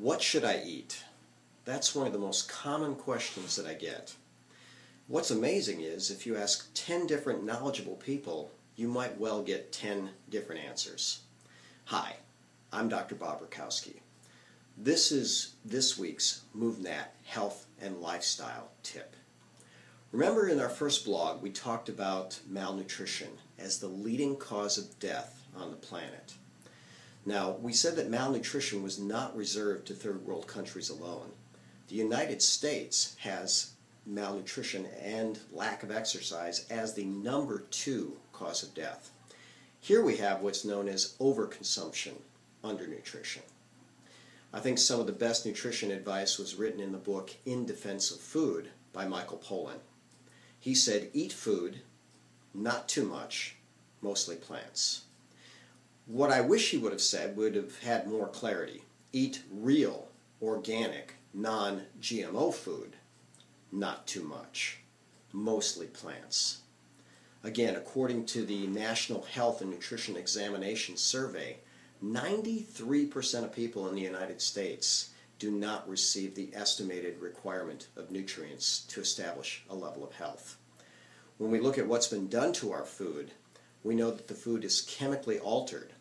What should I eat? That's one of the most common questions that I get. What's amazing is if you ask 10 different knowledgeable people, you might well get 10 different answers. Hi, I'm Dr. Bob Rakowski. This is this week's MovNat Health and Lifestyle Tip. Remember in our first blog we talked about malnutrition as the leading cause of death on the planet. Now, we said that malnutrition was not reserved to third world countries alone. The United States has malnutrition and lack of exercise as the #2 cause of death. Here we have what's known as overconsumption, undernutrition. I think some of the best nutrition advice was written in the book In Defense of Food by Michael Pollan. He said, eat food, not too much, mostly plants. What I wish he would have said would have had more clarity. Eat real, organic, non-GMO food, not too much, mostly plants. Again, according to the National Health and Nutrition Examination Survey, 93% of people in the United States do not receive the estimated requirement of nutrients to establish a level of health. When we look at what's been done to our food, we know that the food is chemically altered.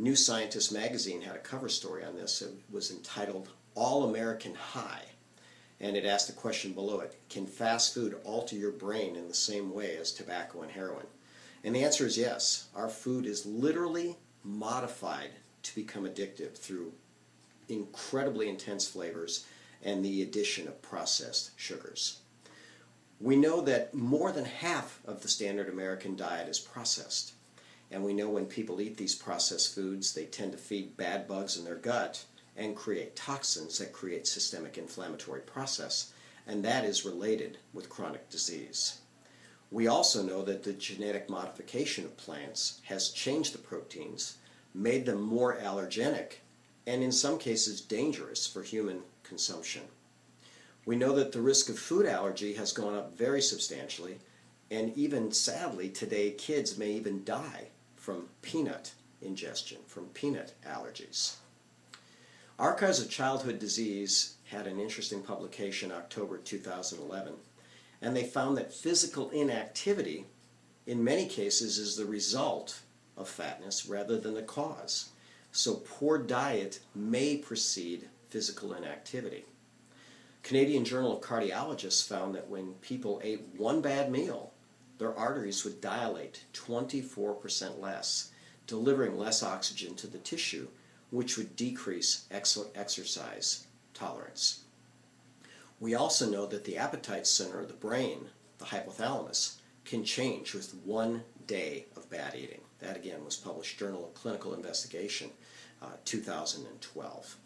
New Scientist magazine had a cover story on this. It was entitled All American High, and it asked the question below it, can fast food alter your brain in the same way as tobacco and heroin? And the answer is yes. Our food is literally modified to become addictive through incredibly intense flavors and the addition of processed sugars. We know that more than half of the standard American diet is processed, and we know when people eat these processed foods they tend to feed bad bugs in their gut and create toxins that create systemic inflammatory process, and that is related with chronic disease. We also know that the genetic modification of plants has changed the proteins, made them more allergenic, and in some cases dangerous for human consumption. We know that the risk of food allergy has gone up very substantially, and even sadly today kids may even die from peanut ingestion, from peanut allergies. Archives of Childhood Disease had an interesting publication October 2011, and they found that physical inactivity in many cases is the result of fatness rather than the cause. So poor diet may precede physical inactivity. Canadian Journal of Cardiologists found that when people ate one bad meal, their arteries would dilate 24% less, delivering less oxygen to the tissue, which would decrease exercise tolerance. We also know that the appetite center of the brain, the hypothalamus, can change with 1 day of bad eating. That again was published Journal of Clinical Investigation, 2012.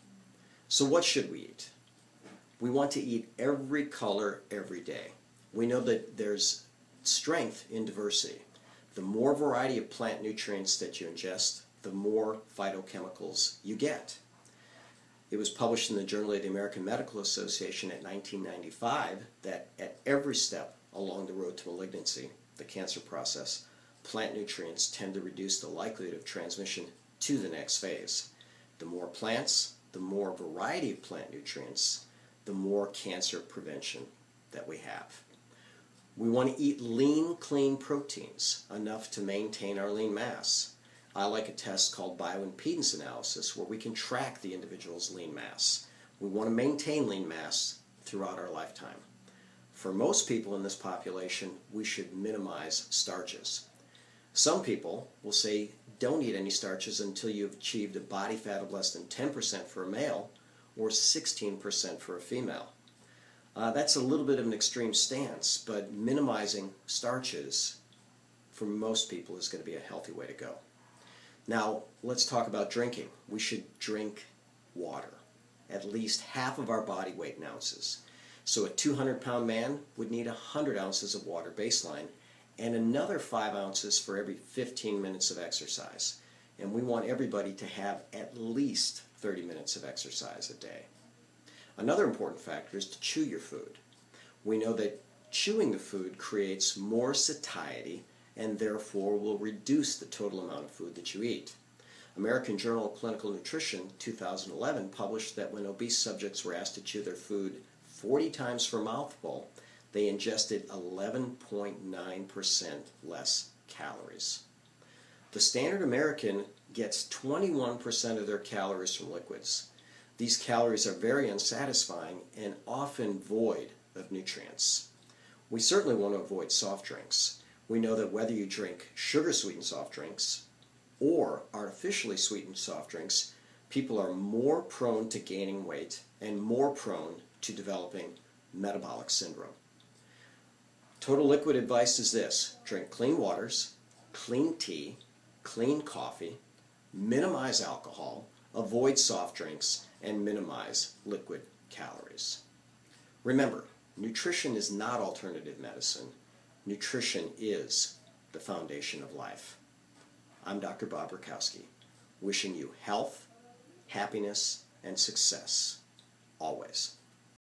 So what should we eat? We want to eat every color every day. We know that there's strength in diversity. The more variety of plant nutrients that you ingest, the more phytochemicals you get. It was published in the Journal of the American Medical Association in 1995 that at every step along the road to malignancy, the cancer process, plant nutrients tend to reduce the likelihood of transmission to the next phase. The more plants, the more variety of plant nutrients, the more cancer prevention that we have. We want to eat lean, clean proteins, enough to maintain our lean mass. I like a test called bioimpedance analysis where we can track the individual's lean mass. We want to maintain lean mass throughout our lifetime. For most people in this population, we should minimize starches. Some people will say, don't eat any starches until you've achieved a body fat of less than 10% for a male, or 16% for a female. That's a little bit of an extreme stance, but minimizing starches for most people is going to be a healthy way to go. Now, let's talk about drinking. We should drink water, at least half of our body weight in ounces. So a 200-pound man would need 100 ounces of water baseline and another 5 ounces for every 15 minutes of exercise. And we want everybody to have at least 30 minutes of exercise a day. Another important factor is to chew your food. We know that chewing the food creates more satiety and therefore will reduce the total amount of food that you eat. American Journal of Clinical Nutrition 2011 published that when obese subjects were asked to chew their food 40 times per mouthful, they ingested 11.9% less calories. The standard American gets 21% of their calories from liquids. These calories are very unsatisfying and often void of nutrients. We certainly want to avoid soft drinks. We know that whether you drink sugar-sweetened soft drinks or artificially sweetened soft drinks, people are more prone to gaining weight and more prone to developing metabolic syndrome. Total liquid advice is this: drink clean waters, clean tea, clean coffee, minimize alcohol, avoid soft drinks, and minimize liquid calories. Remember, nutrition is not alternative medicine. Nutrition is the foundation of life. I'm Dr. Bob Rakowski, wishing you health, happiness, and success, always.